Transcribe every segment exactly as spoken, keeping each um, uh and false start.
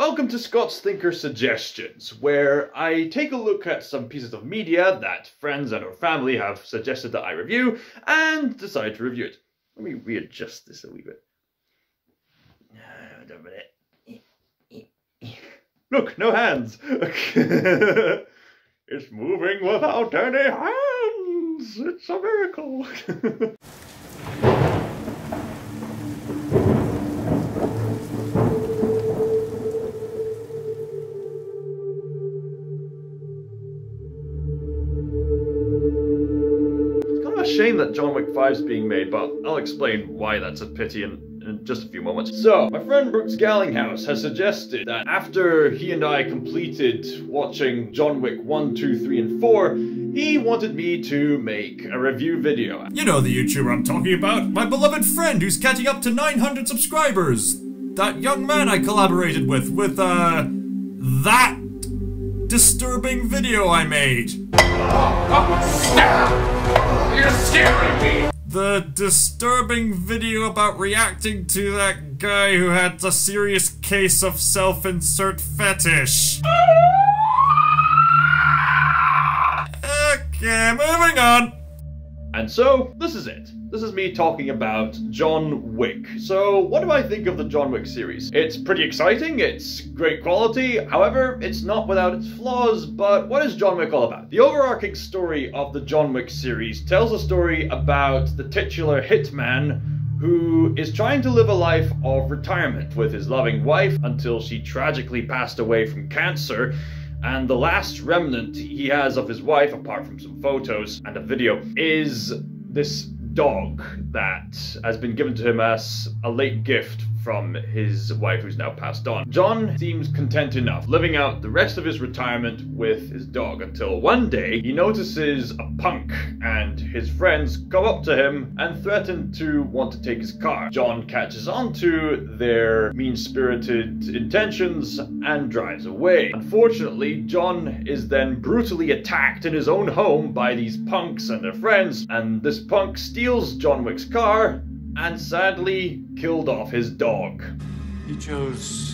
Welcome to ScotsThinker Suggestions, where I take a look at some pieces of media that friends and or family have suggested that I review, and decide to review it. Let me readjust this a wee bit. Hold on a minute. Look, no hands! It's moving without any hands! It's a miracle! Shame that John Wick five is being made, but I'll explain why that's a pity in, in just a few moments. So, my friend Brooks Gallinghouse has suggested that after he and I completed watching John Wick one, two, three, and four, he wanted me to make a review video. You know the YouTuber I'm talking about, my beloved friend who's catching up to nine hundred subscribers. That young man I collaborated with, with, uh, that disturbing video I made. Stop! You're scaring me! The disturbing video about reacting to that guy who had a serious case of self-insert fetish. Okay, moving on! And so, this is it. This is me talking about John Wick. So, what do I think of the John Wick series? It's pretty exciting, it's great quality, however, it's not without its flaws, but what is John Wick all about? The overarching story of the John Wick series tells a story about the titular hitman who is trying to live a life of retirement with his loving wife until she tragically passed away from cancer, and the last remnant he has of his wife, apart from some photos and a video, is this dog that has been given to him as a late gift from his wife who's now passed on. John seems content enough, living out the rest of his retirement with his dog, until one day he notices a punk and his friends come up to him and threaten to want to take his car. John catches on to their mean-spirited intentions and drives away. Unfortunately, John is then brutally attacked in his own home by these punks and their friends, and this punk steals John Wick's car and sadly killed off his dog. He chose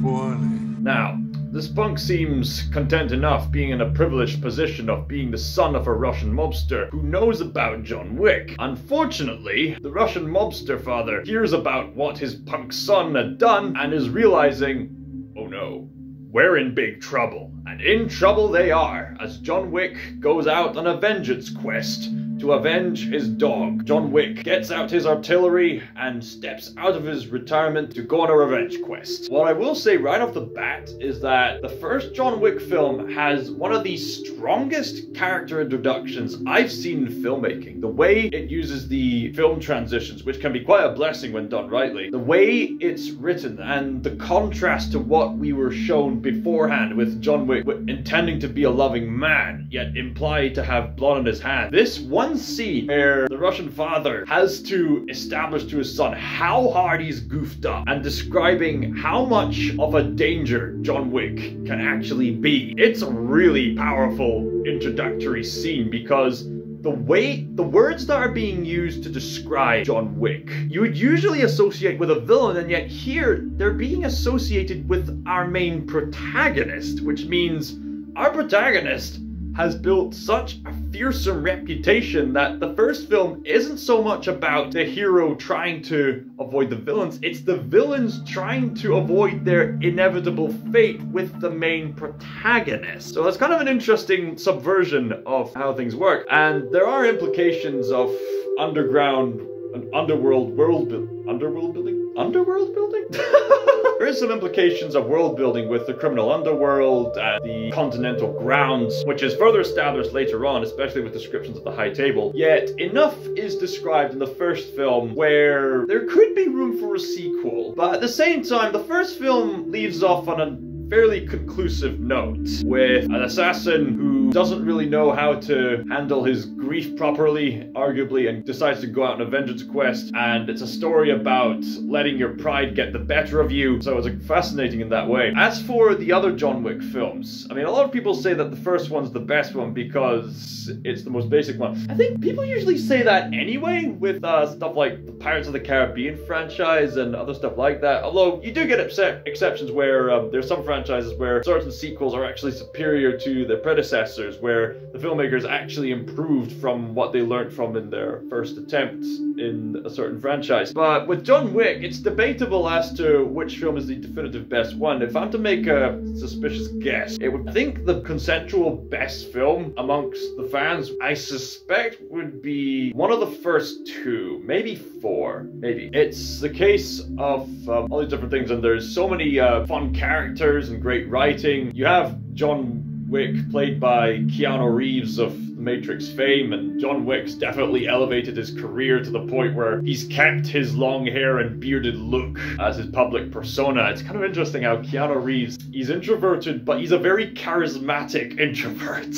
poorly. Now, this punk seems content enough, being in a privileged position of being the son of a Russian mobster who knows about John Wick. Unfortunately, the Russian mobster father hears about what his punk son had done and is realizing, oh no, we're in big trouble. And in trouble they are, as John Wick goes out on a vengeance quest to avenge his dog. John Wick gets out his artillery and steps out of his retirement to go on a revenge quest. What I will say right off the bat is that the first John Wick film has one of the strongest character introductions I've seen in filmmaking. The way it uses the film transitions, which can be quite a blessing when done rightly, the way it's written and the contrast to what we were shown beforehand with John Wick intending to be a loving man, yet implied to have blood on his hand. This one scene where the Russian father has to establish to his son how hard he's goofed up and describing how much of a danger John Wick can actually be. It's a really powerful introductory scene because the way, the words that are being used to describe John Wick, you would usually associate with a villain, and yet here they're being associated with our main protagonist, which means our protagonist has built such a fearsome reputation that the first film isn't so much about the hero trying to avoid the villains, it's the villains trying to avoid their inevitable fate with the main protagonist. So that's kind of an interesting subversion of how things work, and there are implications of underground and underworld world building. Underworld building? Underworld building? There is some implications of world building with the criminal underworld and the continental grounds, which is further established later on, especially with descriptions of the High Table. Yet, enough is described in the first film where there could be room for a sequel, but at the same time, the first film leaves off on a fairly conclusive note, with an assassin who doesn't really know how to handle his grief properly, arguably, and decides to go out on a vengeance quest. And it's a story about letting your pride get the better of you, so it's fascinating in that way. As for the other John Wick films, I mean, a lot of people say that the first one's the best one because it's the most basic one. I think people usually say that anyway with uh, stuff like the Pirates of the Caribbean franchise and other stuff like that, although you do get exceptions where um, there's some franchises where certain sequels are actually superior to their predecessors, where the filmmakers actually improved from what they learned from in their first attempt in a certain franchise. But with John Wick, it's debatable as to which film is the definitive best one. If I'm to make a suspicious guess, it would think the consensual best film amongst the fans, I suspect, would be one of the first two, maybe four, maybe. It's the case of um, all these different things, and there's so many uh, fun characters and great writing. You have John Wick, played by Keanu Reeves of The Matrix fame, and John Wick's definitely elevated his career to the point where he's kept his long hair and bearded look as his public persona. It's kind of interesting how Keanu Reeves, he's introverted, but he's a very charismatic introvert.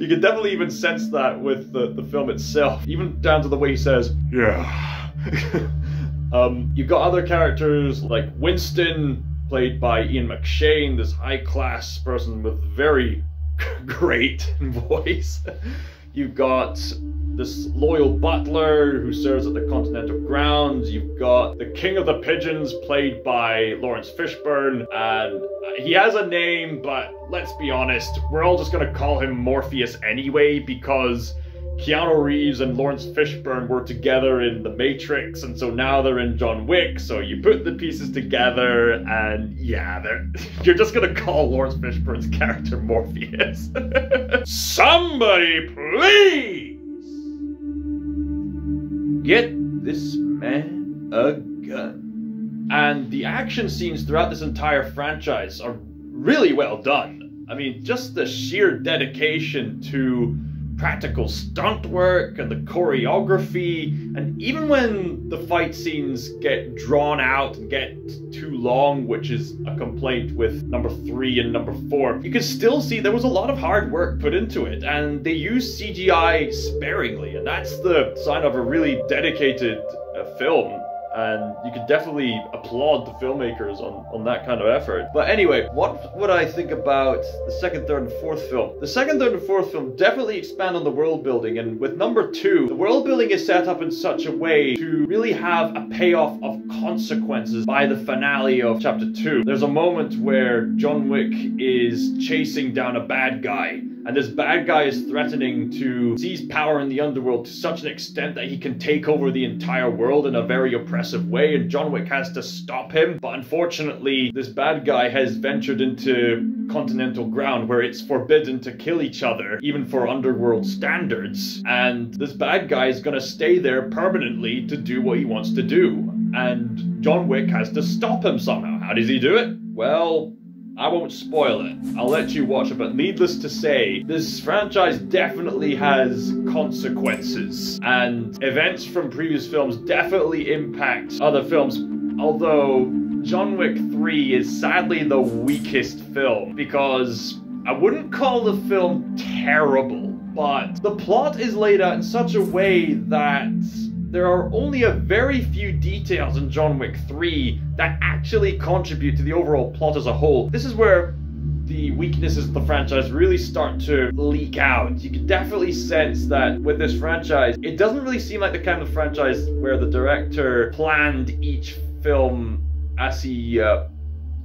You can definitely even sense that with the, the film itself, even down to the way he says, yeah. um, you've got other characters like Winston, played by Ian McShane, this high-class person with very great voice. You've got this loyal butler who serves at the Continental Grounds. You've got the King of the Pigeons, played by Laurence Fishburne, and he has a name, but let's be honest, we're all just gonna call him Morpheus anyway, because Keanu Reeves and Laurence Fishburne were together in The Matrix, and so now they're in John Wick, so you put the pieces together, and yeah, they're, you're just gonna call Laurence Fishburne's character Morpheus. Somebody please get this man a gun. And the action scenes throughout this entire franchise are really well done. I mean, just the sheer dedication to practical stunt work and the choreography, and even when the fight scenes get drawn out and get too long, which is a complaint with number three and number four, you can still see there was a lot of hard work put into it, and they use C G I sparingly, and that's the sign of a really dedicated uh, film. And you could definitely applaud the filmmakers on, on that kind of effort. But anyway, what would I think about the second, third, and fourth film? The second, third, and fourth film definitely expand on the world building, and with number two, the world building is set up in such a way to really have a payoff of consequences by the finale of chapter two. There's a moment where John Wick is chasing down a bad guy, and this bad guy is threatening to seize power in the underworld to such an extent that he can take over the entire world in a very oppressive way, and John Wick has to stop him. But unfortunately, this bad guy has ventured into continental ground where it's forbidden to kill each other, even for underworld standards. And this bad guy is gonna stay there permanently to do what he wants to do. And John Wick has to stop him somehow. How does he do it? Well, I won't spoil it. I'll let you watch it, but needless to say, this franchise definitely has consequences, and events from previous films definitely impact other films, although John Wick three is sadly the weakest film, because I wouldn't call the film terrible, but the plot is laid out in such a way that there are only a very few details in John Wick three that actually contribute to the overall plot as a whole. This is where the weaknesses of the franchise really start to leak out. You can definitely sense that with this franchise, it doesn't really seem like the kind of franchise where the director planned each film as he, uh,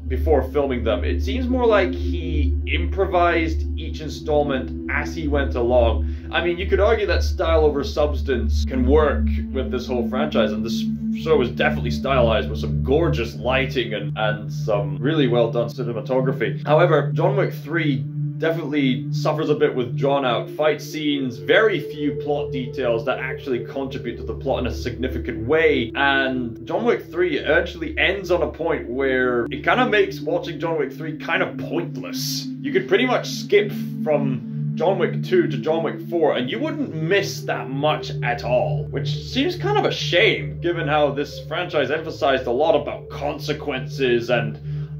before filming them. It seems more like he improvised each installment as he went along. I mean, you could argue that style over substance can work with this whole franchise, and this show is definitely stylized with some gorgeous lighting and, and some really well done cinematography. However, John Wick three definitely suffers a bit with drawn out fight scenes, very few plot details that actually contribute to the plot in a significant way, and John Wick three actually ends on a point where it kind of makes watching John Wick three kind of pointless. You could pretty much skip from John Wick two to John Wick four, and you wouldn't miss that much at all, which seems kind of a shame, given how this franchise emphasized a lot about consequences and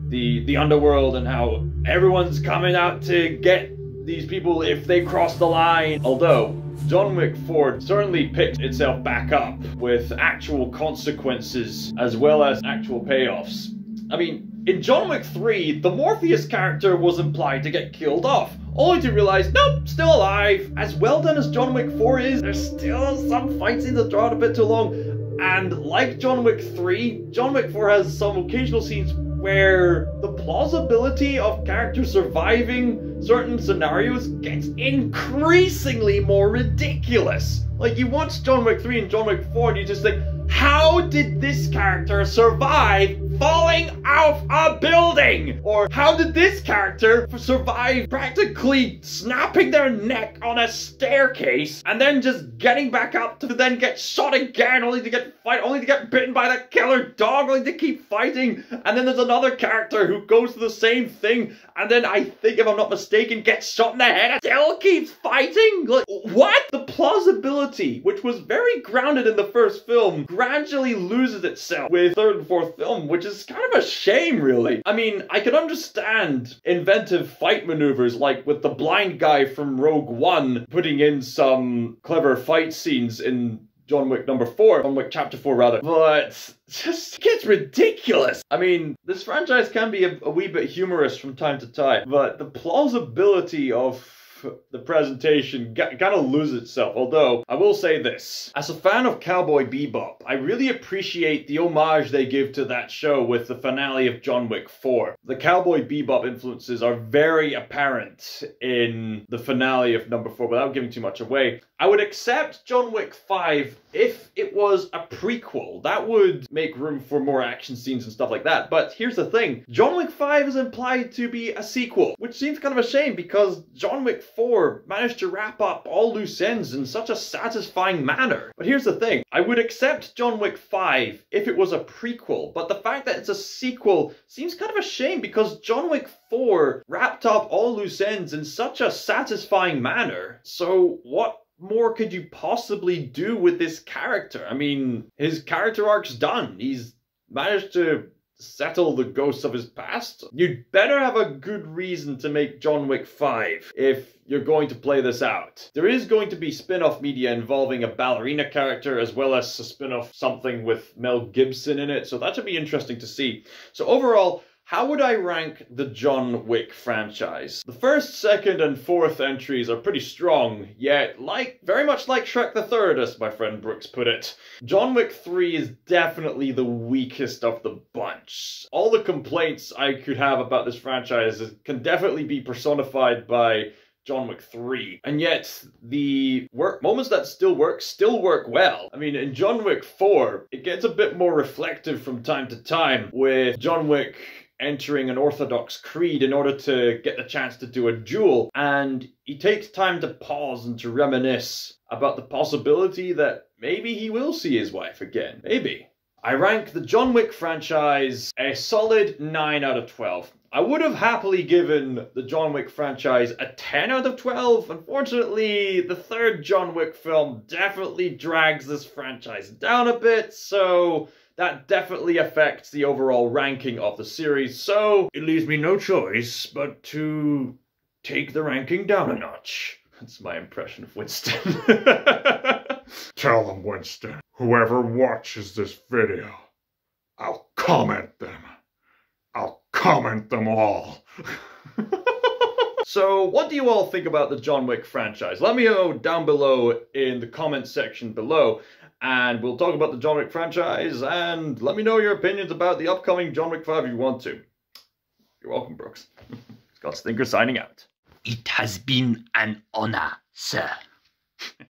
the the underworld and how everyone's coming out to get these people if they cross the line. Although John Wick four certainly picked itself back up with actual consequences as well as actual payoffs. I mean, in John Wick three, the Morpheus character was implied to get killed off, only to realize, nope, still alive. As well done as John Wick four is, there's still some fights in the drawn a bit too long. And like John Wick three, John Wick four has some occasional scenes where the plausibility of characters surviving certain scenarios gets increasingly more ridiculous. Like, you watch John Wick three and John Wick four and you just think, how did this character survive falling off a building? Or how did this character survive practically snapping their neck on a staircase and then just getting back up to then get shot again, only to get fight, only to get bitten by the killer dog, only to keep fighting? And then there's another character who goes through the same thing and then, I think if I'm not mistaken, gets shot in the head and still keeps fighting? Like, what? The plausibility, which was very grounded in the first film, gradually loses itself with third and fourth film, which is kind of a shame, really. I mean, I can understand inventive fight maneuvers, like with the blind guy from Rogue One putting in some clever fight scenes in John Wick number four, John Wick chapter four rather, but just gets ridiculous. I mean, this franchise can be a, a wee bit humorous from time to time, but the plausibility of the presentation kind of loses itself. Although, I will say this. As a fan of Cowboy Bebop, I really appreciate the homage they give to that show with the finale of John Wick four. The Cowboy Bebop influences are very apparent in the finale of number four, without giving too much away. I would accept John Wick five if it was a prequel. That would make room for more action scenes and stuff like that. But here's the thing. John Wick five is implied to be a sequel, which seems kind of a shame because John Wick four managed to wrap up all loose ends in such a satisfying manner. But here's the thing. I would accept John Wick five if it was a prequel, but the fact that it's a sequel seems kind of a shame because John Wick four wrapped up all loose ends in such a satisfying manner. So what more could you possibly do with this character? I mean, his character arc's done. He's managed to settle the ghosts of his past. You'd better have a good reason to make John Wick five if you're going to play this out. There is going to be spin-off media involving a ballerina character as well as a spin-off something with Mel Gibson in it, so that should be interesting to see. So overall, how would I rank the John Wick franchise? The first, second, and fourth entries are pretty strong, yet like very much like Shrek the Third, as my friend Brooks put it, John Wick three is definitely the weakest of the bunch. All the complaints I could have about this franchise can definitely be personified by John Wick three. And yet, the work moments that still work, still work well. I mean, in John Wick four, it gets a bit more reflective from time to time, with John Wick entering an orthodox creed in order to get the chance to do a duel. And he takes time to pause and to reminisce about the possibility that maybe he will see his wife again. Maybe. I rank the John Wick franchise a solid nine out of twelve. I would have happily given the John Wick franchise a ten out of twelve. Unfortunately, the third John Wick film definitely drags this franchise down a bit, so that definitely affects the overall ranking of the series. So it leaves me no choice but to take the ranking down a notch. That's my impression of Winston. Tell them, Winston, whoever watches this video, I'll comment them. I'll comment them all. So what do you all think about the John Wick franchise? Let me know down below in the comment section below, and we'll talk about the John Wick franchise, and let me know your opinions about the upcoming John Wick five if you want to. You're welcome, Brooks. ScotsThinker signing out. It has been an honor, sir.